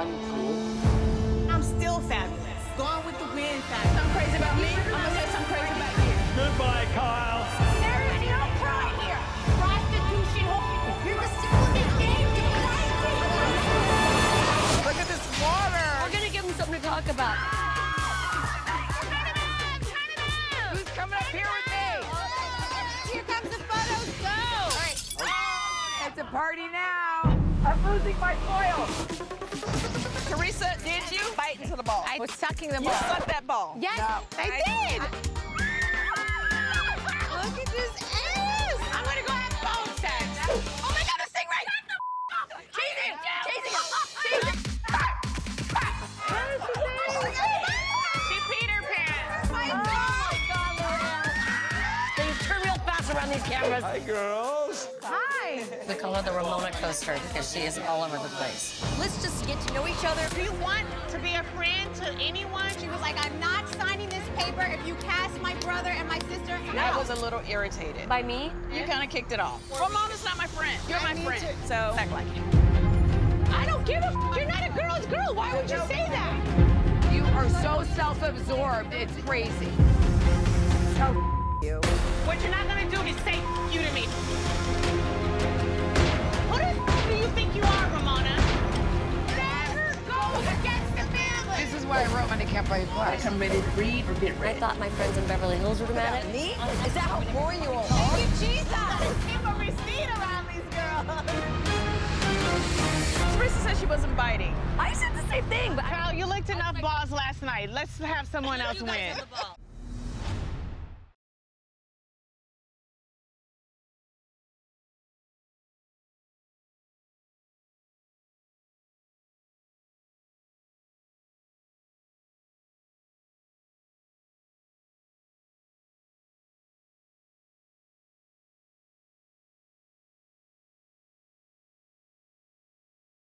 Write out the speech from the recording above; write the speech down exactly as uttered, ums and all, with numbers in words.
uncool? I'm still fabulous. Gone with the wind fast. Something crazy about me, I'm gonna say something crazy about you. Goodbye, Kyle. There is no pride here. Prostitution, you're a supplement game to crisis. Look at this water. We're gonna give him something to talk about. Turn it on, turn it on. Who's coming up here with me? Here comes the photos, go. All right. Oh. It's a party now. I'm losing my foil. Teresa, did you bite into the ball? I was sucking the ball. You sucked that ball. Yes, no. I, I did. I... Look at this ass. I'm going to go have phone sex. Oh, my God, this thing right now. Shut the f*** up. Chase it. Chase it. Chase it. She peed her pants. Oh, my God, Laura. Things turn real fast around these cameras. Hi, girls. Hi. We call her the Ramona Coaster because she is all over the place. Let's just get to know each other. Do you want to be a friend to anyone? She was like, I'm not signing this paper if you cast my brother and my sister out. I was a little irritated. By me? You kind of kicked it off. Ramona's not my friend. You're my friend. So act like it. I don't give a f. You're not a girl's girl. Why would you say that? You are so self-absorbed. It's crazy. So f you. What you're not going to do is say f you to me. Who the f do you think you are, Ramona? Never go against the family! This is why I wrote my Can't Buy You Class. I'm ready to read or get ready. I thought my friends in Beverly Hills were dramatic. Me? Is that how boring you all are? Thank you, Jesus! I keep a receipt around these girls. Teresa said she wasn't biting. I said the same thing, but... Kyle, you licked enough balls last night. Let's have someone else win.